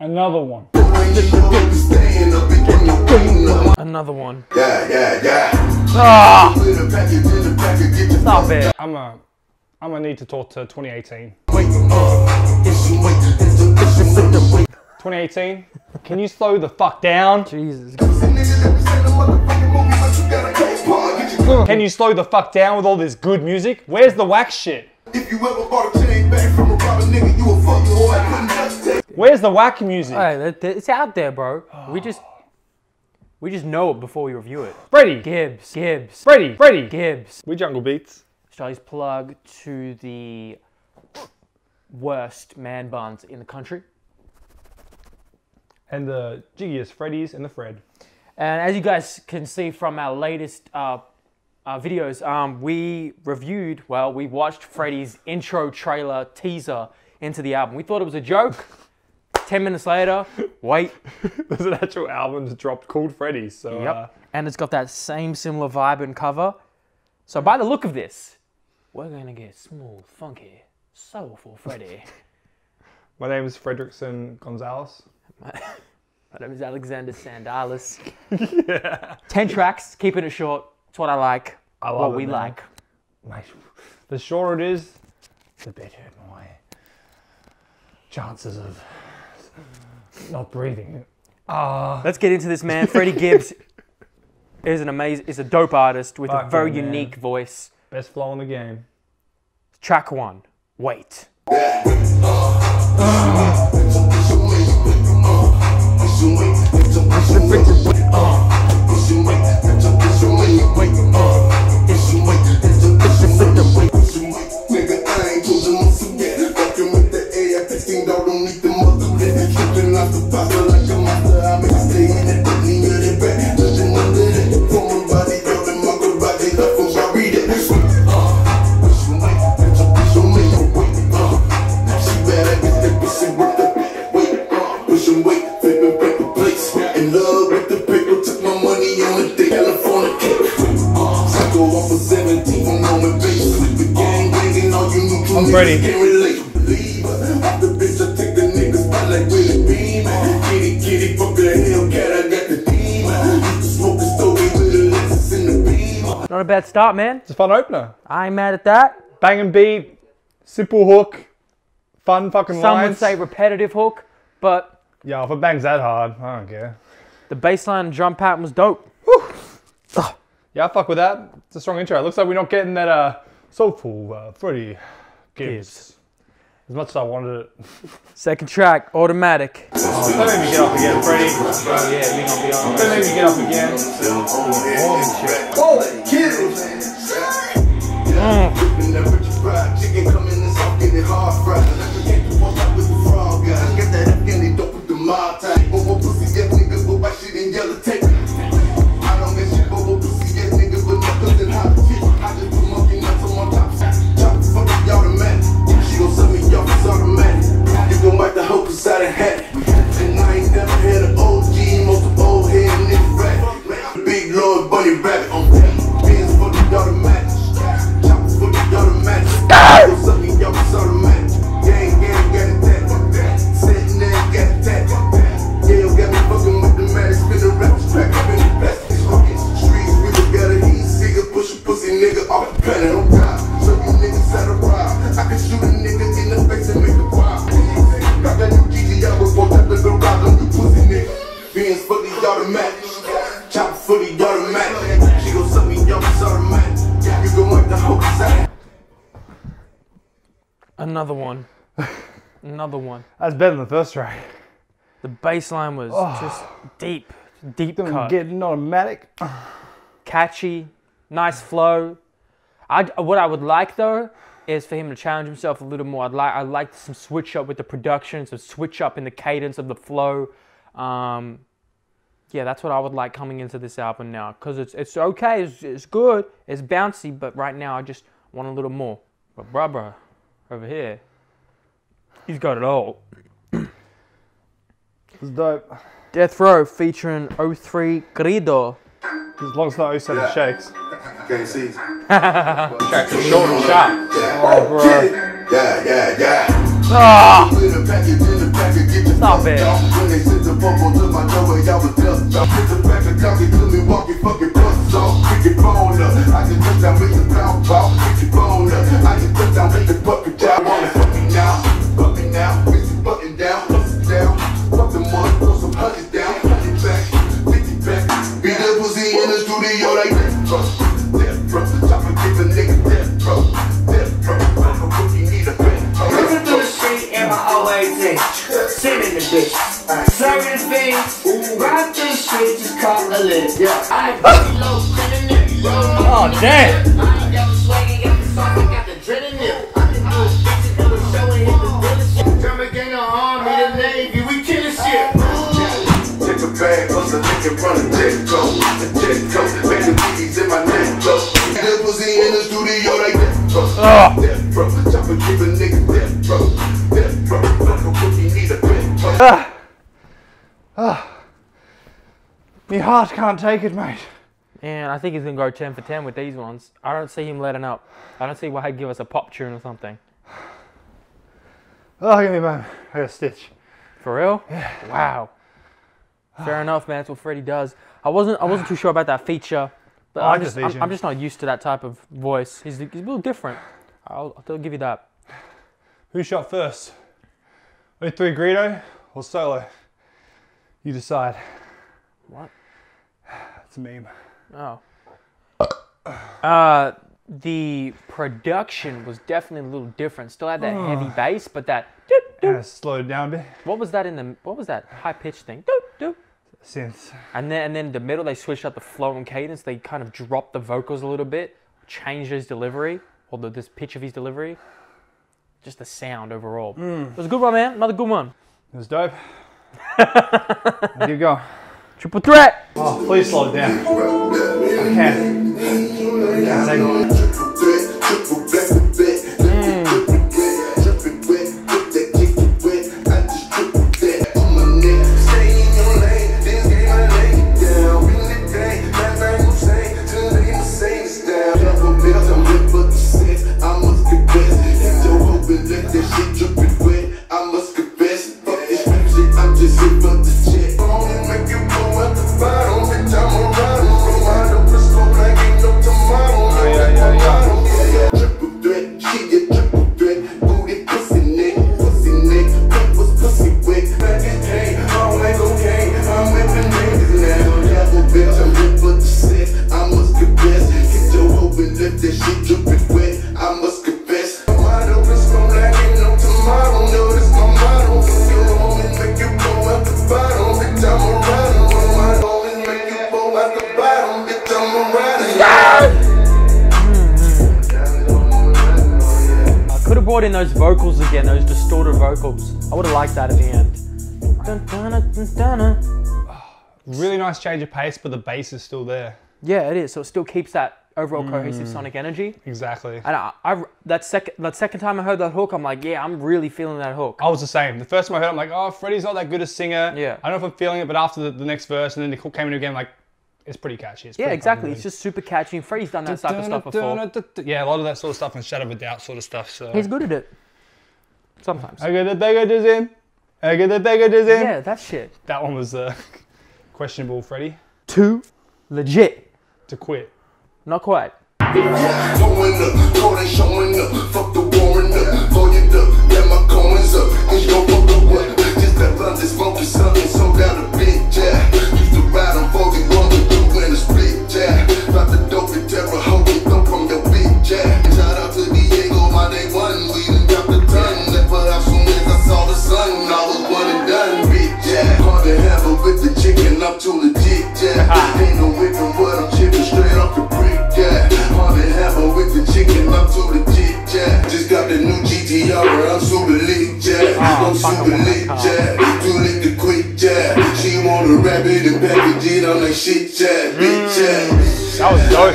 Another one. Another one. Yeah, yeah, yeah. Ah. Stop it. I'm gonna need to talk to 2018. 2018, can you slow the fuck down? Jesus. Can you slow the fuck down with all this good music? Where's the wax shit? If you ever bought a chain back from a robber nigga, you a fuck boy. Where's the whack music? Hey, it's out there, bro. We just know it before we review it. Freddie Gibbs. Freddie Gibbs. We Jungle Beats. Charlie's plug to the worst man buns in the country. And the jiggiest Freddies and the Fred. And as you guys can see from our latest videos, we watched Freddie's intro trailer teaser into the album. We thought it was a joke. 10 minutes later, wait. There's an actual album that's dropped called Freddie's. So, yep. And it's got that same similar vibe and cover. So by the look of this, we're going to get smooth, funky, soulful Freddie. My name is Fredrickson Gonzalez. My name is Alexander Sandalis. Yeah. 10 tracks, keeping it short. It's what I like. I love what we like. The shorter it is, the better my chances of not breathing. Let's get into this, man. Freddie Gibbs is an amazing, is a dope artist with a very unique voice. Best flow in the game. Track one. Wait. I'm ready. Not a bad start, man. It's a fun opener. I ain't mad at that. Bang and beat, simple hook, fun fucking lines. Some would say repetitive hook, but... yeah, if it bangs that hard, I don't care. The bass line and drum pattern was dope. Yeah, I fuck with that. It's a strong intro. It looks like we're not getting that soulful Freddie Gibbs. As much as I wanted it. Second track, Automatic. Oh, don't make me get up again, Freddie. Yeah, you're gonna be on. Don't make me get up again. Oh, Gibbs! Another one. Another one. That's better than the first track. The bass line was just deep. Deep cut. Getting automatic. Catchy. Nice flow. What I would like, though, is for him to challenge himself a little more. I'd like some switch up with the production, some switch up in the cadence of the flow. Yeah, that's what I would like coming into this album now. Because it's okay, it's good, it's bouncy, but right now I just want a little more. But bruh, over here, he's got it all. It's dope. Death Row featuring O3 Greedo. As long as not 07 shakes. Can't see. Short and sharp. Oh, bro. Yeah, yeah, yeah. Stop it. Yeah. Oh damn! My heart can't take it, mate. And I think he's going to go 10 for 10 with these ones. I don't see him letting up. I don't see why he'd give us a pop tune or something. Oh, give me a moment. I got a stitch. For real? Yeah. Wow. Fair enough, man. That's what Freddie does. I wasn't too sure about that feature. But I'm just not used to that type of voice. He's a little different. I'll give you that. Who shot first? O3 Greedo or solo? You decide. What? It's a meme. Oh. The production was definitely a little different. Still had that heavy bass, but that doop, doop. Yeah, slowed down a bit. What was that high pitched thing? Doop, doop. Synth. And then in the middle they switched up the flow and cadence. They kind of dropped the vocals a little bit, changed his delivery, or this pitch of his delivery. Just the sound overall. It was a good one, man. Another good one. It was dope. There you go. Triple threat! Oh, please slow down. I can't. In those vocals again, those distorted vocals. I would have liked that at the end. Dun, dun, dun, dun, dun. Oh, really nice change of pace, but the bass is still there. Yeah, it is. So it still keeps that overall cohesive sonic energy. Exactly. And that second time I heard that hook, I'm like, yeah, I'm really feeling that hook. I was the same. The first time I heard it, I'm like, oh, Freddie's not that good a singer. Yeah. I don't know if I'm feeling it, but after the next verse, and then the hook came in again, like, it's pretty catchy. It's pretty exactly. It's just super catchy. And Freddie's done that type of stuff before. Yeah, a lot of that sort of stuff and Shadow of a Doubt sort of stuff. So. He's good at it. Sometimes. I get the baggages in. I get the baggages in. Yeah, that shit. That one was questionable, Freddie. Too legit. To quit. Not quite. That was dope.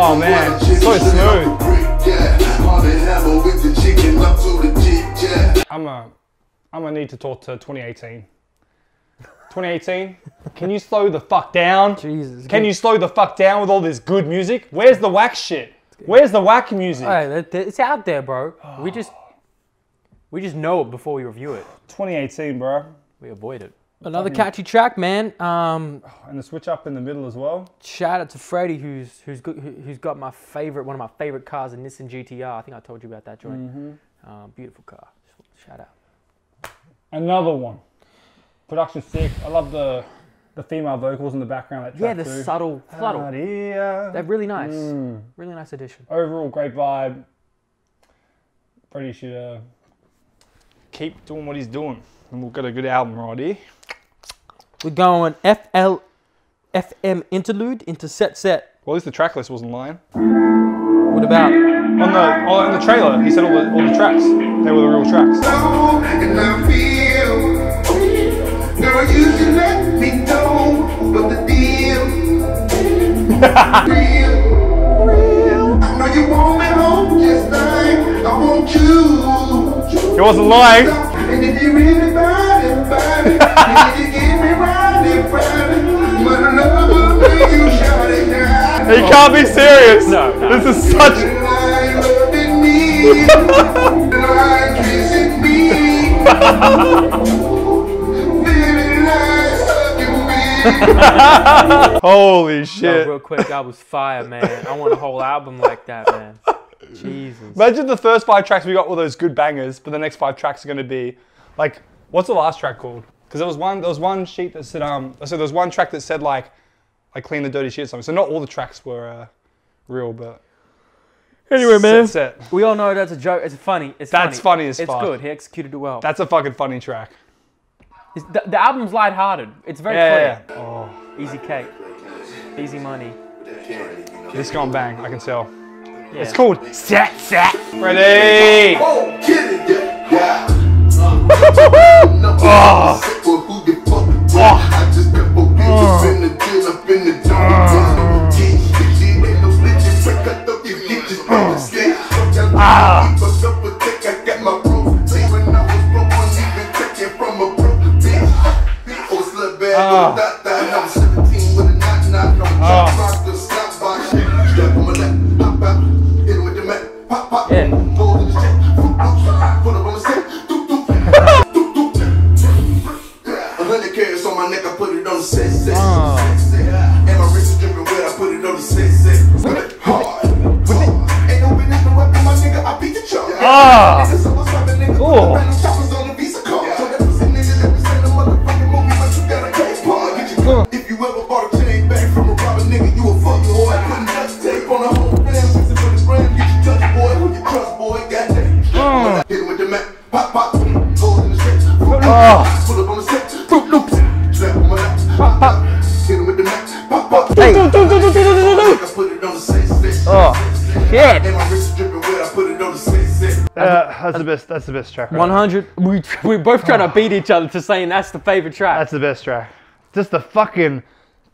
Oh man, so smooth. I'm gonna need to talk to 2018. 2018? Can you slow the fuck down? Jesus. Can you slow the fuck down with all this good music? Where's the whack shit? Where's the whack music? Hey, it's out there, bro. We just know it before we review it. 2018, bro. We avoid it. Another catchy track, man. And the switch up in the middle as well. Shout out to Freddie, who's got my favorite, one of my favorite cars, a Nissan GTR. I think I told you about that joint. Mm-hmm. Beautiful car. Shout out. Another one. Production sick. I love the female vocals in the background. That track, yeah, the too. Subtle fluttle. They're really nice. Mm. Really nice addition. Overall, great vibe. Freddie should keep doing what he's doing, and we've got a good album right here. We're going FM interlude into set. Well, at least the track list wasn't lying. What about? On the trailer, he said all the tracks. They were the real tracks. Oh, and I feel, girl, you should let me know, but the deal, real, I know you want me home just like I want you. He wasn't lying. And if you really buy it, you need to give me he can't be serious. No. This is such. Holy shit! No, real quick, that was fire, man. I want a whole album like that, man. Jesus. Imagine the first 5 tracks we got were those good bangers, but the next 5 tracks are gonna be like, what's the last track called? Because there was one sheet that said so there was one track that said like clean the dirty shit or something. So not all the tracks were real, but anyway, man, we all know that's a joke. It's funny. That's funny as fuck. It's good. He executed it well. That's a fucking funny track. The album's lighthearted. It's very clear. Yeah. Oh. Easy cake, easy money. This gone bang. I can tell. Yeah. It's called Set. Ready. Oh, kill it. Yeah. That's the best track. Right? 100. We're both trying to beat each other to saying that's the favorite track. That's the best track. Just the fucking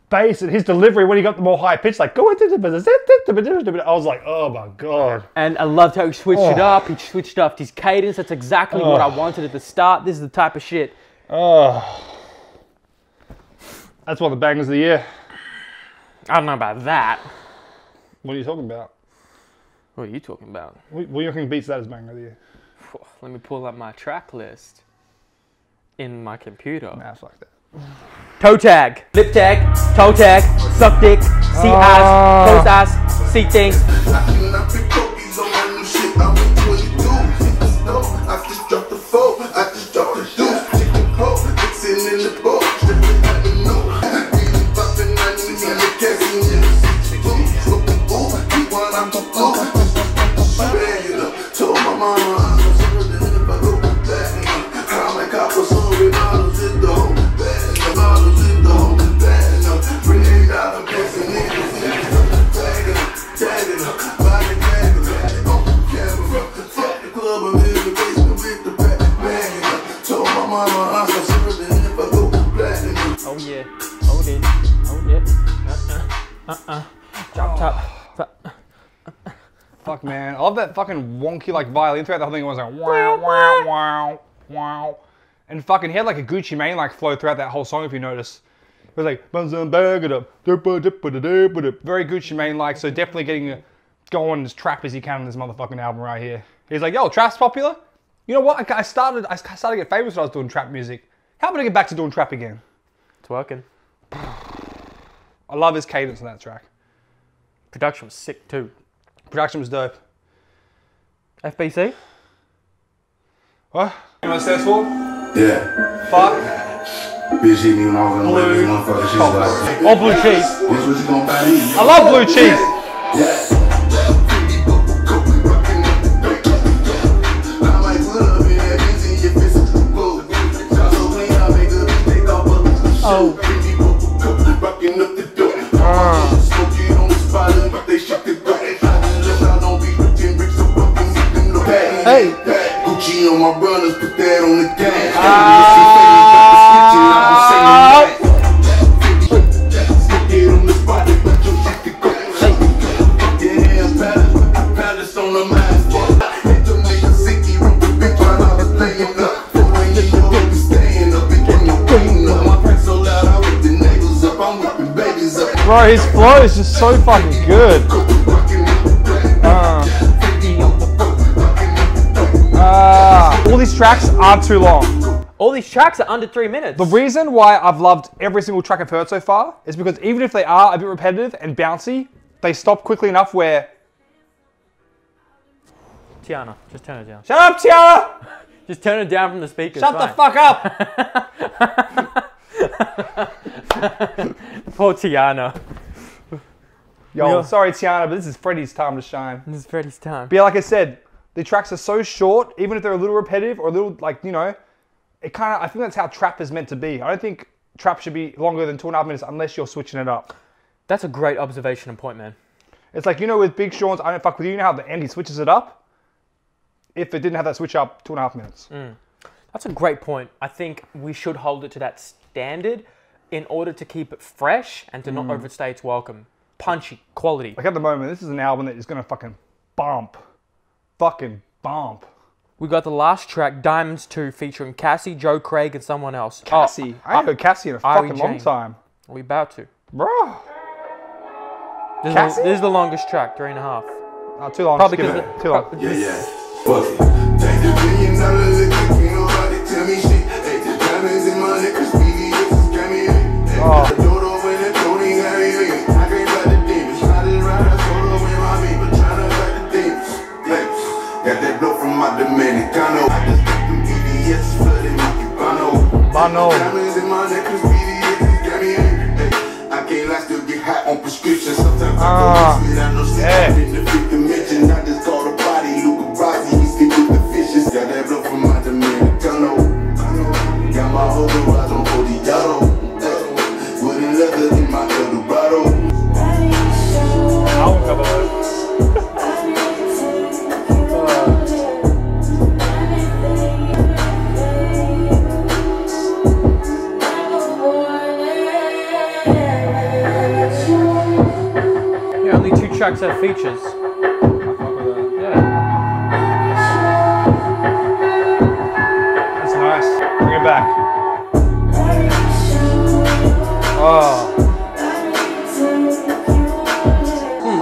bass and his delivery when he got the more high pitch, like go into the business. I was like, oh my god. And I loved how he switched it up. He switched up his cadence. That's exactly what I wanted at the start. This is the type of shit. Oh, that's one of the bangers of the year. I don't know about that. What are you talking about? What are you talking about? What do you reckon beats that as banger of the year? Let me pull up my track list in my computer. Nah, fuck that. Toe tag, lip tag, toe tag, suck dick, see eyes, close eyes, see things. Fuck, man, I love that fucking wonky like violin throughout the whole thing. It was like wow wow wow wow. And fucking he had like a Gucci Mane like flow throughout that whole song if you notice. It was like, very Gucci Mane like, so definitely getting going as trap as he can on this motherfucking album right here. He's like, yo, trap's popular? You know what? I started to get famous when I was doing trap music. How about I get back to doing trap again? It's working. I love his cadence on that track. Production was sick too. Production was dope. FBC? What? You know what it stands for? Yeah. Fuck. Bitch hit me when I was in the way this motherfucker. She's like, oh, blue cheese. Bitch, what you gonna buy me? I love blue cheese. Yeah. Oh. Hey. Gucci on my brothers, put that on the gas. Bro, his flow is just so fucking good. All these tracks aren't too long. All these tracks are under 3 minutes. The reason why I've loved every single track I've heard so far is because even if they are a bit repetitive and bouncy, they stop quickly enough where... Tiana, just turn it down. Shut up, Tiana! Just turn it down from the speakers. Shut the fuck up! Poor Tiana. Yo, sorry Tiana, but this is Freddie's time to shine. This is Freddie's time. But yeah, like I said, the tracks are so short, even if they're a little repetitive or a little, like, you know, it kind of, I think that's how trap is meant to be. I don't think trap should be longer than 2.5 minutes unless you're switching it up. That's a great observation and point, man. It's like, you know, with Big Sean's I Don't Fuck With You, you know how at the end he switches it up? If it didn't have that switch up, 2.5 minutes. Mm. That's a great point. I think we should hold it to that standard in order to keep it fresh and to not overstay its welcome. Punchy, quality. Like at the moment, this is an album that is gonna fucking bump. Fucking bump. We got the last track, Diamonds 2, featuring Cassie, Joe Craig, and someone else. Cassie? Oh, I haven't heard Cassie in a fucking long time. Are we about to? Bro. This is the longest track, 3.5. Oh, too long. Probably because too long. Yeah, yeah. Fuck it. Take the $1,000,000 and take me nobody tell me shit. Take the diamonds and money, cause we Tracks have features. I fuck with that. Yeah. That's nice. Bring it back. Oh.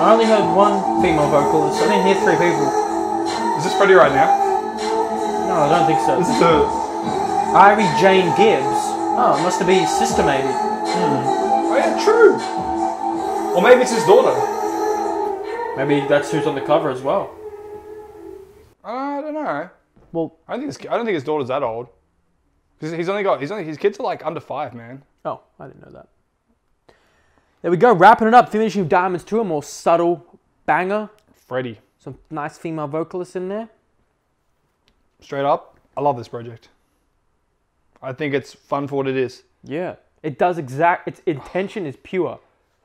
I only heard one female vocalist. I didn't hear 3 people. Is this Freddie right now? No, I don't think so. This is her. Irie Jane Gibbs. Oh, it must have been his sister maybe. Hmm. Oh yeah, true. Or maybe it's his daughter. Maybe that's who's on the cover as well. I don't know. Well, I don't think his daughter's that old. His kids are like under 5, man. Oh, I didn't know that. There we go, wrapping it up. Finishing Diamonds 2, a more subtle banger. Freddie. Some nice female vocalists in there. Straight up, I love this project. I think it's fun for what it is. Yeah, it does exact. Its intention is pure.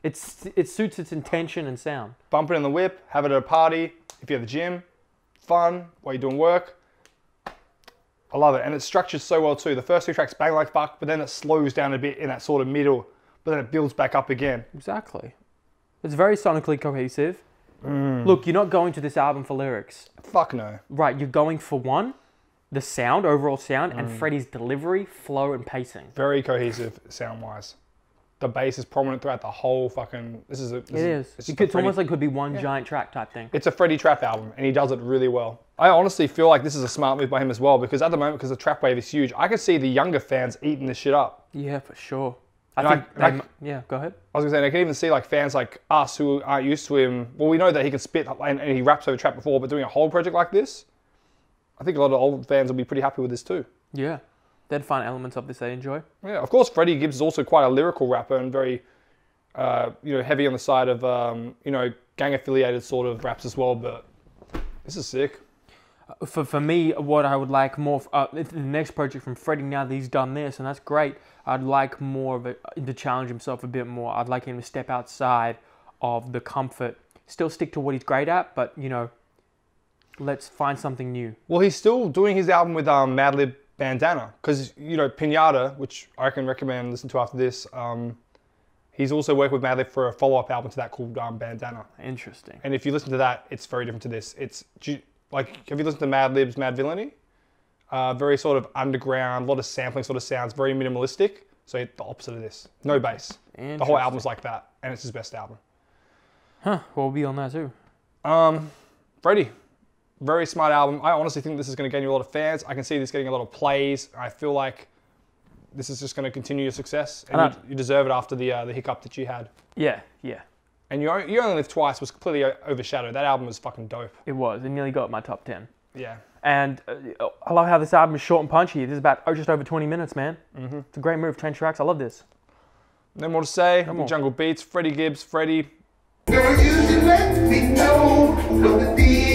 It suits its intention and sound. Bump it in the whip, have it at a party, if you're at the gym, fun, while you're doing work. I love it, and it's structured so well too. The first 2 tracks bang like fuck, but then it slows down a bit in that sort of middle, but then it builds back up again. Exactly. It's very sonically cohesive. Mm. Look, you're not going to this album for lyrics. Fuck no. Right, you're going for one, the sound, overall sound, and Freddie's delivery, flow, and pacing. Very cohesive sound-wise. The bass is prominent throughout the whole fucking... It's almost like it could be one giant track type thing. It's a Freddie Trap album, and he does it really well. I honestly feel like this is a smart move by him as well, because at the moment, because the trap wave is huge, I could see the younger fans eating this shit up. Yeah, for sure. I think, go ahead. I was going to say, I can even see like fans like us who aren't used to him. Well, we know that he can spit and he raps over trap before, but doing a whole project like this, I think a lot of old fans will be pretty happy with this too. Yeah. They'd find elements of this they enjoy. Yeah, of course, Freddie Gibbs is also quite a lyrical rapper and very, heavy on the side of, gang-affiliated sort of raps as well, but this is sick. For me, what I would like more, the next project from Freddie, now that he's done this, and that's great, I'd like more of it, to challenge himself a bit more. I'd like him to step outside of the comfort, still stick to what he's great at, but, let's find something new. Well, he's still doing his album with Madlib, Bandana, because Piñata, which I can recommend and listen to after this, he's also worked with Madlib for a follow-up album to that called Bandana. Interesting. And if you listen to that, it's very different to this. It's like, have you listened to Madlib's Mad Villainy? Very sort of underground, a lot of sampling sort of sounds, very minimalistic. So the opposite of this, no bass. The whole album's like that, and it's his best album. Huh? Well, we'll be on that too. Freddie. Very smart album. I honestly think this is going to gain you a lot of fans. I can see this getting a lot of plays. I feel like this is just going to continue your success, and you deserve it after the hiccup that you had. Yeah, yeah. And You Only Live Twice was completely overshadowed. That album was fucking dope. It was. It nearly got my top 10. Yeah. And I love how this album is short and punchy. This is about just over 20 minutes, man. Mm-hmm. It's a great move. 10 tracks. I love this. No more to say. Jungle Beats, Freddie Gibbs, Freddie. Girl, you should let me know what the deal.